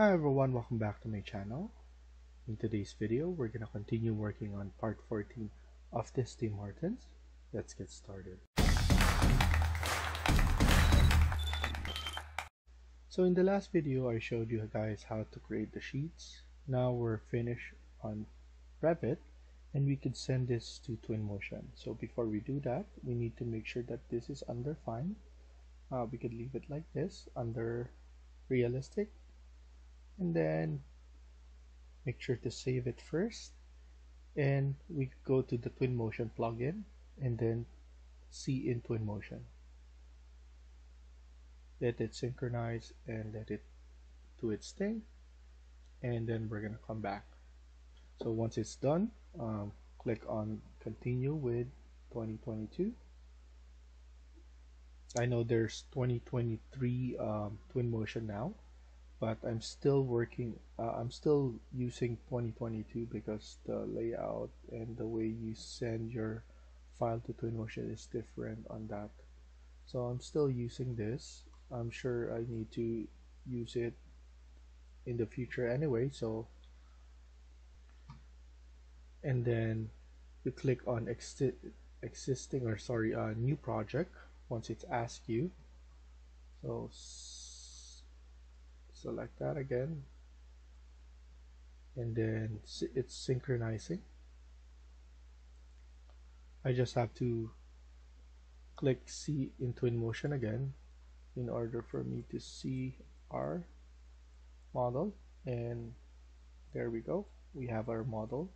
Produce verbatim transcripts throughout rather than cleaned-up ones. Hi everyone, welcome back to my channel. In today's video, we're gonna continue working on part fourteen of this Tim Hortons. Let's get started. So in the last video, I showed you guys how to create the sheets. Now we're finished on Revit and we could send this to Twinmotion. So before we do that, we need to make sure that this is under fine. Uh, we could leave it like this, under realistic, and then make sure to save it first, and we could go to the Twinmotion plugin and then see in Twinmotion. Let it synchronize and let it do its thing, and then we're gonna come back. So once it's done, um, click on continue with twenty twenty-two. I know there's twenty twenty-three um, Twinmotion now, but I'm still working, uh, I'm still using twenty twenty-two because the layout and the way you send your file to Twinmotion is different on that. So I'm still using this. I'm sure I need to use it in the future anyway. So, and then you click on exi existing or sorry, uh, new project. Once it's asked you, so select that again, and then it's synchronizing. I just have to click C in Twinmotion again in order for me to see our model, and there we go. We have our model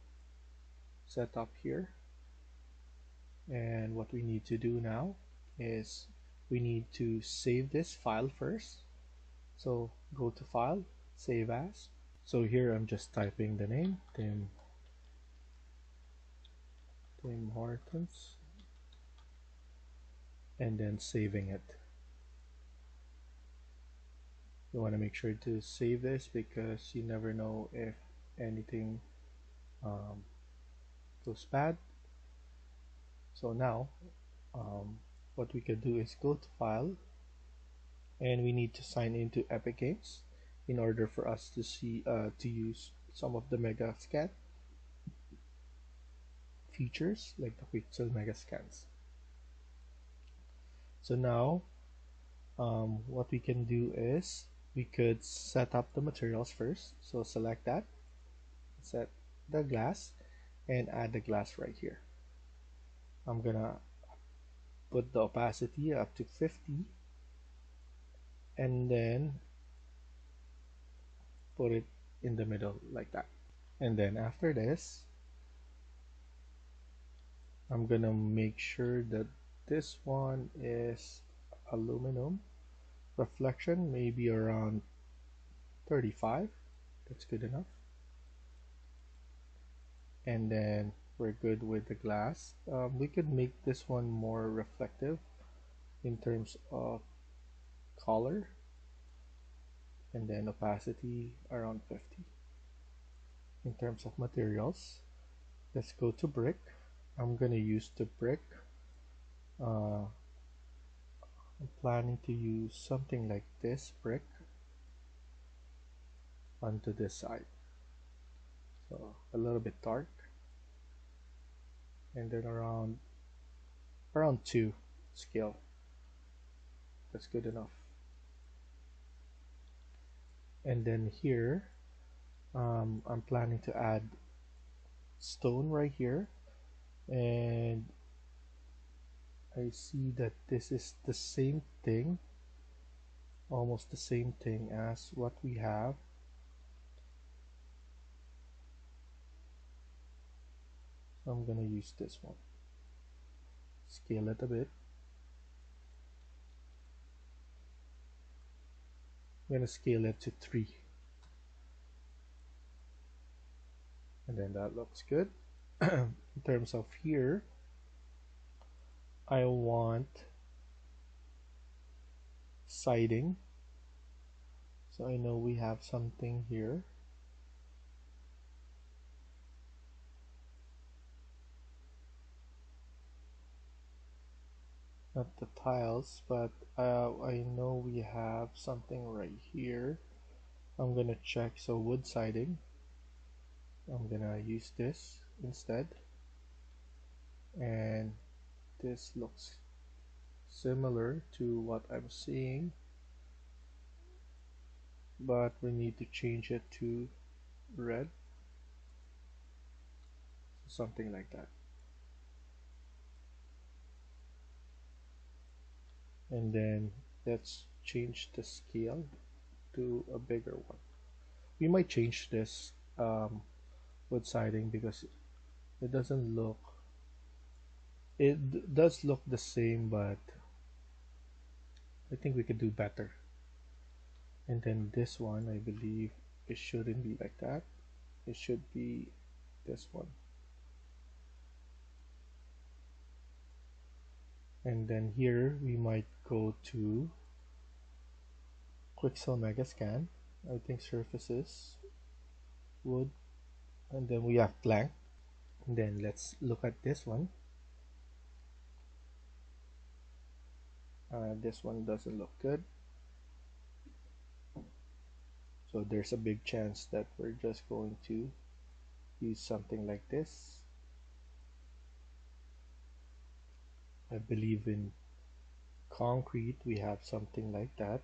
set up here, and what we need to do now is we need to save this file first. So go to file, save as. So here I'm just typing the name Tim Tim Hortons and then saving it. You want to make sure to save this because you never know if anything um, goes bad. So now um, what we can do is go to file, and we need to sign into Epic Games in order for us to see uh, to use some of the Mega Scan features like the Quixel Mega Scans. So now um, what we can do is we could set up the materials first. So select that, set the glass, and add the glass right here. I'm gonna put the opacity up to fifty and then put it in the middle like that. And then after this, I'm gonna make sure that this one is aluminum. Reflection maybe around thirty-five, that's good enough. And then we're good with the glass. Um, we could make this one more reflective in terms of color, and then opacity around fifty. In terms of materials, let's go to brick. I'm gonna use the brick. uh, I'm planning to use something like this brick onto this side, so a little bit dark, and then around around two scale, that's good enough. And then here um, I'm planning to add stone right here, and I see that this is the same thing, almost the same thing as what we have. I'm gonna use this one, scale it a bit. I'm gonna scale it to three, and then that looks good. In terms of here, I want siding, so I know we have something here. Not the tiles, but uh, I know we have something right here, I'm gonna check, so wood siding, I'm gonna use this instead, and this looks similar to what I'm seeing, but we need to change it to red, something like that. And then let's change the scale to a bigger one. We might change this um, wood siding because it doesn't look, it does look the same, but I think we could do better. And then this one, I believe it shouldn't be like that, it should be this one. And then here we might go to Quixel Mega Scan, I think surfaces, wood, and then we have plank. And then let's look at this one. Uh, this one doesn't look good, so there's a big chance that we're just going to use something like this. I believe in concrete we have something like that.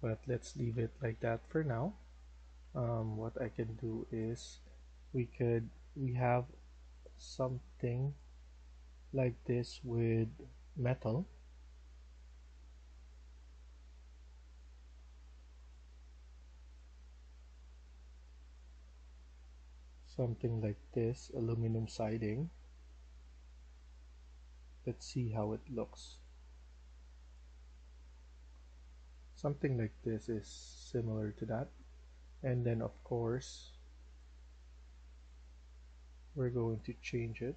But let's leave it like that for now. Um, what I can do is we could we have something like this with metal. Something like this, aluminum siding. Let's see how it looks. Something like this is similar to that. And then of course we're going to change it .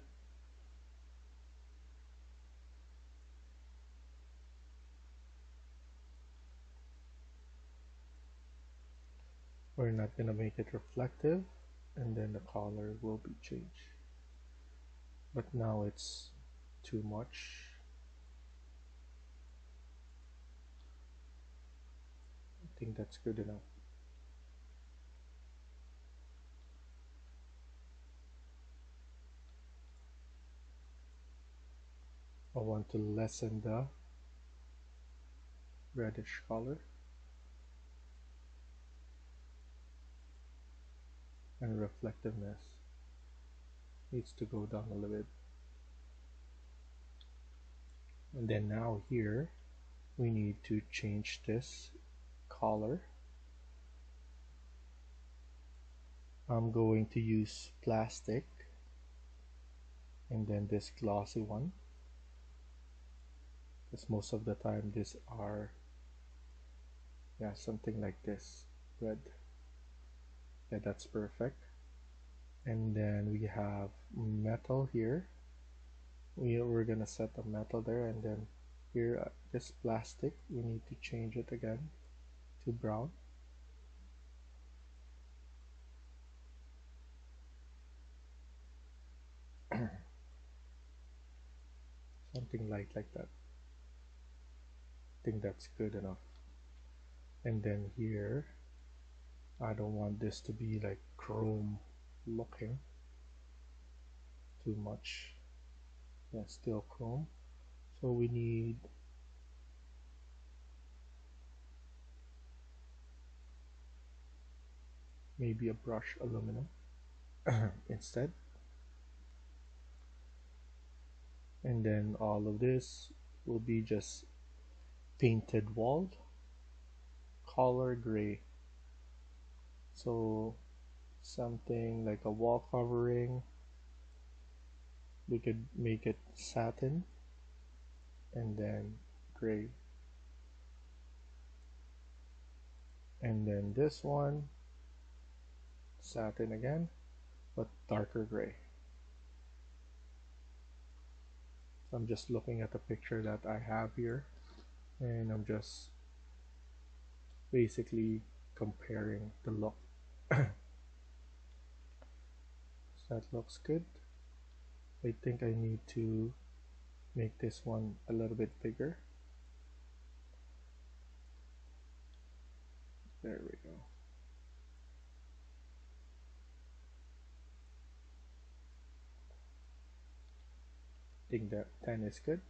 We're not going to make it reflective, and then the color will be changed, but now it's too much. I think that's good enough. I want to lessen the reddish color and reflectiveness needs to go down a little bit. And then now here we need to change this color. I'm going to use plastic and then this glossy one, because most of the time these are, yeah, something like this red. Yeah, that's perfect. And then we have metal here. We, we're gonna set a metal there, and then here uh, this plastic, we need to change it again to brown. Something light like that. I think that's good enough. And then here I don't want this to be like chrome looking too much. Yeah, still chrome. So we need maybe a brush aluminum instead. And then all of this will be just painted wall, color gray. So something like a wall covering, we could make it satin and then gray. And then this one, satin again, but darker gray. So I'm just looking at the picture that I have here, and I'm just basically comparing the look. That looks good. I think I need to make this one a little bit bigger. think that tan is good.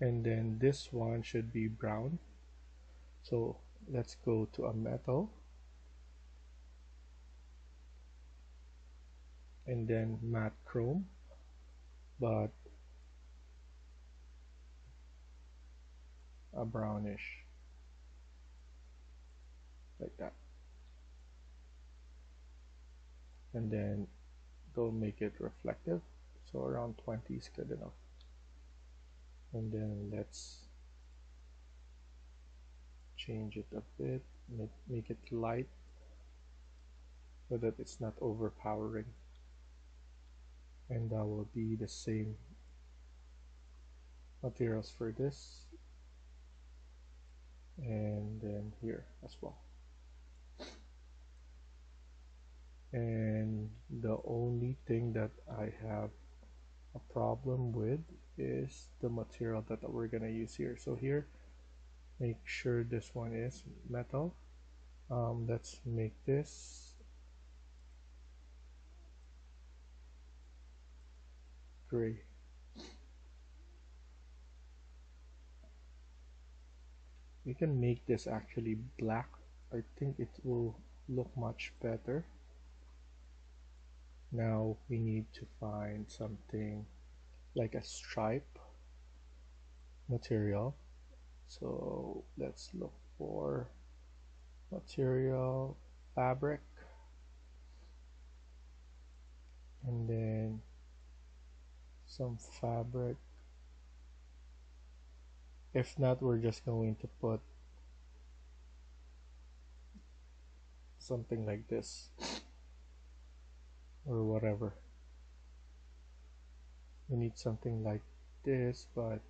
And then this one should be brown, so let's go to a metal and then matte chrome, but a brownish like that, and then don't make it reflective, so around twenty is good enough. And then let's change it a bit, make, make it light so that it's not overpowering, and that will be the same materials for this and then here as well. And the only thing that I have a problem with is the material that, that we're gonna use here. So here, make sure this one is metal. Um, let's make this gray. You can make this actually black. I think it will look much better. Now we need to find something like a stripe material. So let's look for material fabric, and then some fabric. If not, we're just going to put something like this or whatever. We need something like this, but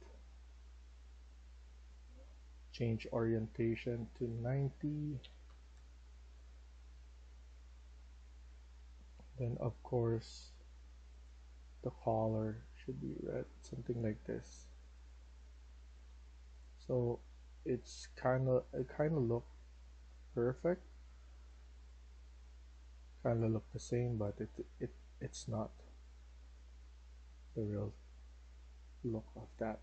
change orientation to ninety. Then of course the color should be red, something like this. So it's kind of, it kind of look perfect, kind of look the same, but it it it's not the real look of that.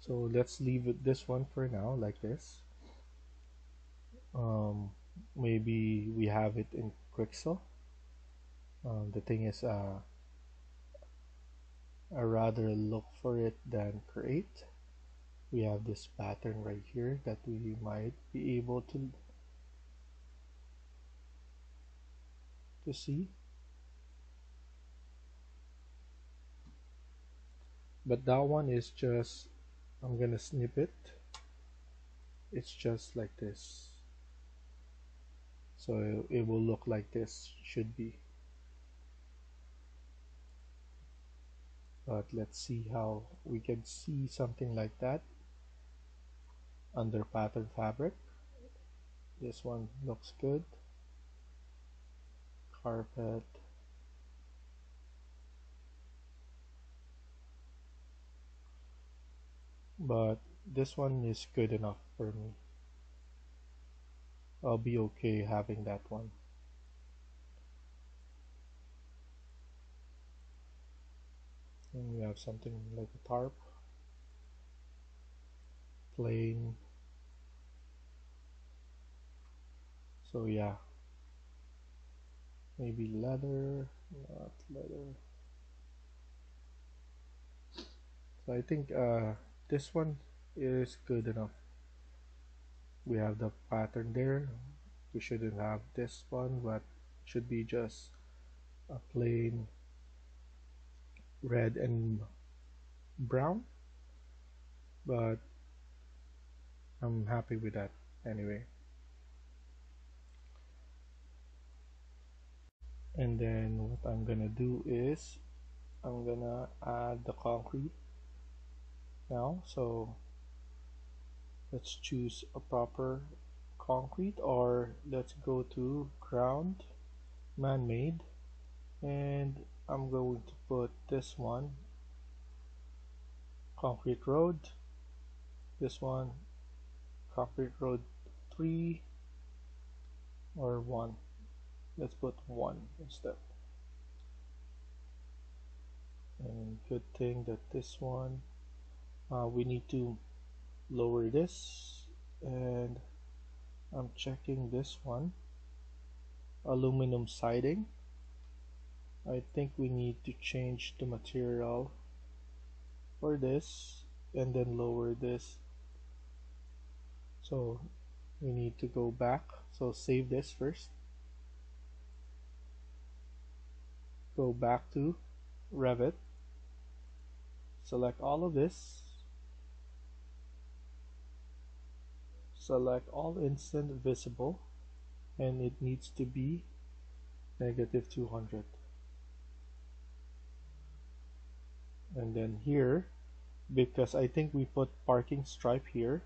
So let's leave it this one for now like this. Um, maybe we have it in Quixel. Um, the thing is, uh, I rather look for it than create. We have this pattern right here that we might be able to to see, but that one is just, I'm gonna snip it, it's just like this, so it, it will look like this should be. But let's see how we can see something like that under pattern fabric. This one looks good. Carpet. But this one is good enough for me. I'll be okay having that one. And we have something like a tarp, plain. So yeah, maybe leather, not leather. So I think uh, this one is good enough. We have the pattern there. We shouldn't have this one, but should be just a plain red and brown, but I'm happy with that anyway. And then what I'm gonna do is I'm gonna add the concrete now. So let's choose a proper concrete, or let's go to ground man-made, and I'm going to put this one concrete road, this one concrete road three or one. Let's put one instead. And good thing that this one, uh, we need to lower this, and I'm checking this one, aluminum siding. I think we need to change the material for this and then lower this. So we need to go back, so save this first, go back to Revit, select all of this, select all instant visible, and it needs to be negative two hundred, and then here, because I think we put parking stripe here,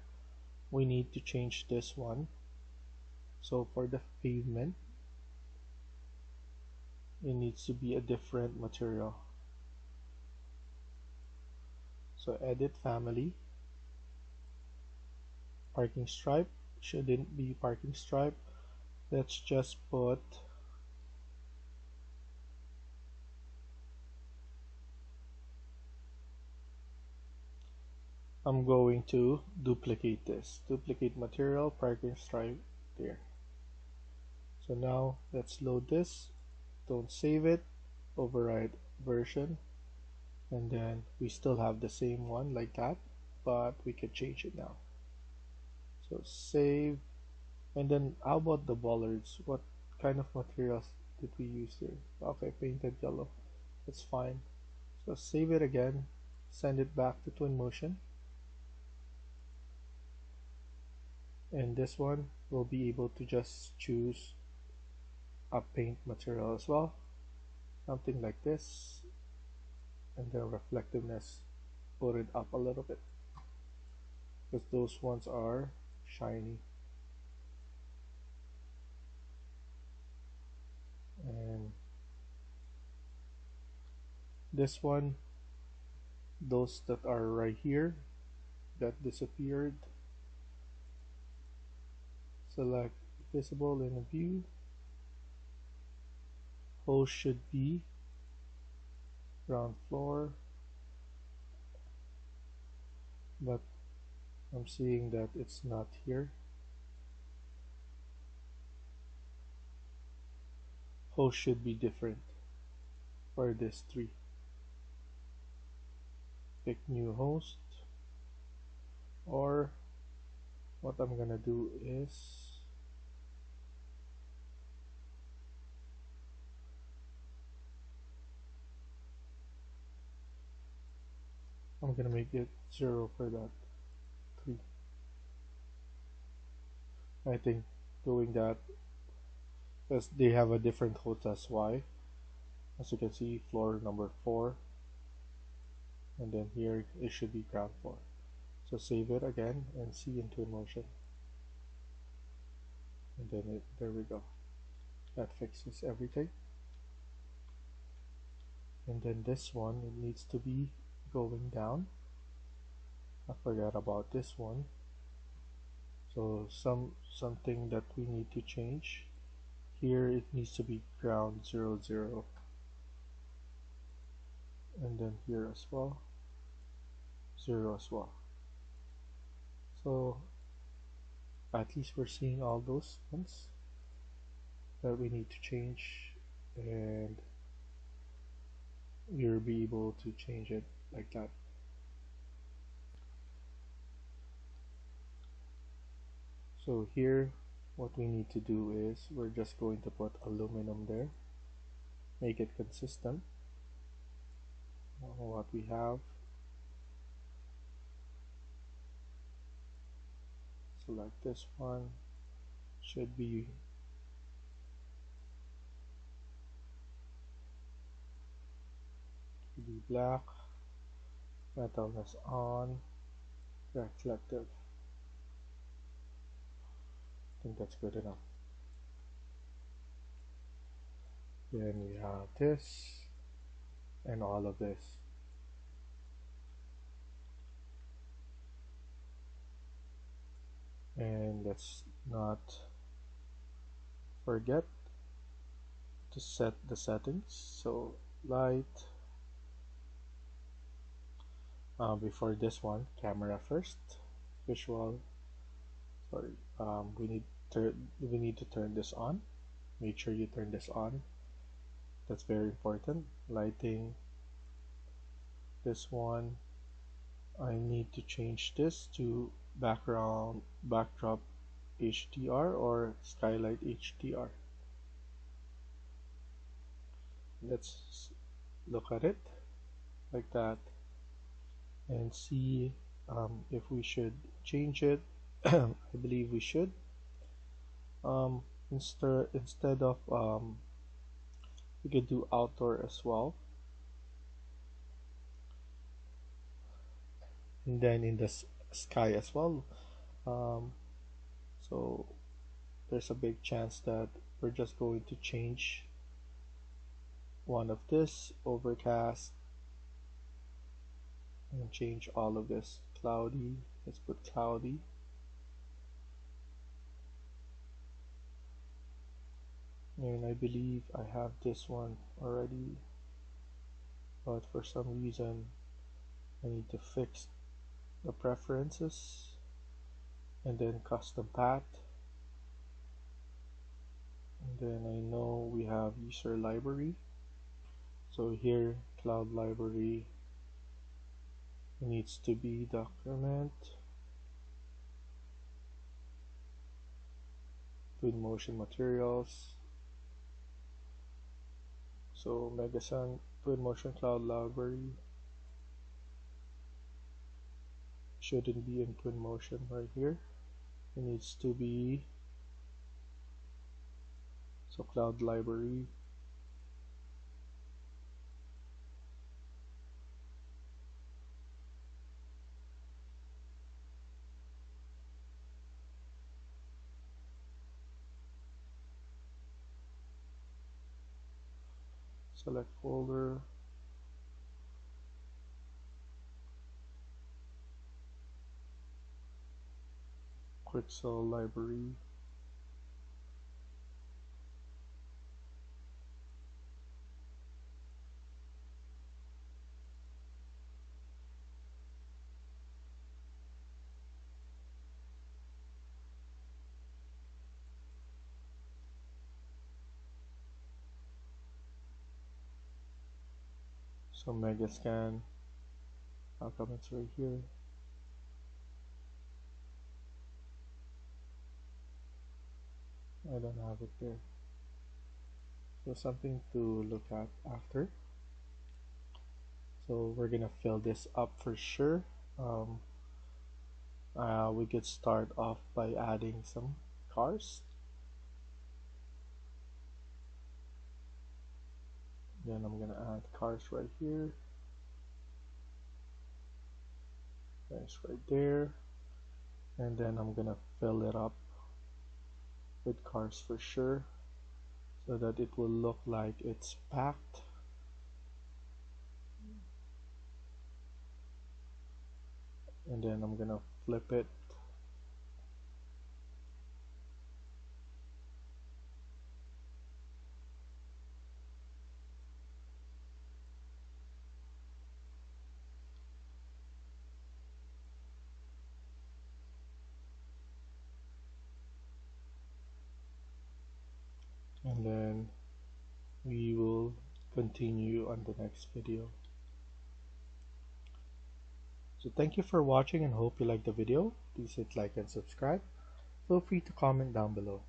we need to change this one. So for the pavement, it needs to be a different material. So edit family, parking stripe shouldn't be parking stripe, let's just put I'm going to duplicate this, duplicate material, parking stripe there. So now let's load this, don't save it, override version, and then we still have the same one like that, but we can change it now. So save, and then how about the bollards? What kind of materials did we use here? Okay, painted yellow, that's fine. So save it again, send it back to Twinmotion, and this one will be able to just choose a paint material as well, something like this, and then reflectiveness, put it up a little bit because those ones are shiny. And this one, those that are right here that disappeared, select visible in a view, host should be ground floor, but I'm seeing that it's not here. Host should be different for this three. Pick new host, or what I'm gonna do is I'm gonna make it zero for that three. I think doing that, because they have a different host, that's why. As you can see, floor number four, and then here it should be ground floor. So save it again and see into Twinmotion, and then it, there we go. That fixes everything. And then this one, it needs to be going down. I forgot about this one, so some something that we need to change here, it needs to be ground zero zero, and then here as well, zero as well. So at least we're seeing all those ones that we need to change, and you'll be able to change it like that. So here what we need to do is we're just going to put aluminum there, make it consistent what we have, select this one, should be be black, metal is on, reflective. I think that's good enough. Then we have this and all of this. And let's not forget to set the settings. So light, uh, before this one, camera first, visual. Sorry, um, we need turn. We need to turn this on. Make sure you turn this on. That's very important. Lighting. This one. I need to change this to background backdrop H D R or skylight H D R. Let's look at it like that and see um, if we should change it. I believe we should. Um, instead instead of um, we could do outdoor as well. And then in the sky as well. Um, so there's a big chance that we're just going to change one of this, overcast, and change all of this. Cloudy, let's put cloudy. And I believe I have this one already, but for some reason I need to fix the preferences and then custom path, and then I know we have user library, so here cloud library needs to be document Twinmotion materials. So Mega Scans Twinmotion cloud library shouldn't be in Twinmotion right here. It needs to be, so cloud library, select folder. Quixel library, so Mega Scan, how come it's right here? I don't have it there, so something to look at after. So we're gonna fill this up for sure. Um, uh, we could start off by adding some cars, then I'm gonna add cars right here, nice right there, and then I'm gonna fill it up with cars for sure, so that it will look like it's packed. And then I'm gonna flip it and then we will continue on the next video. So thank you for watching and hope you liked the video. Please hit like and subscribe. Feel free to comment down below.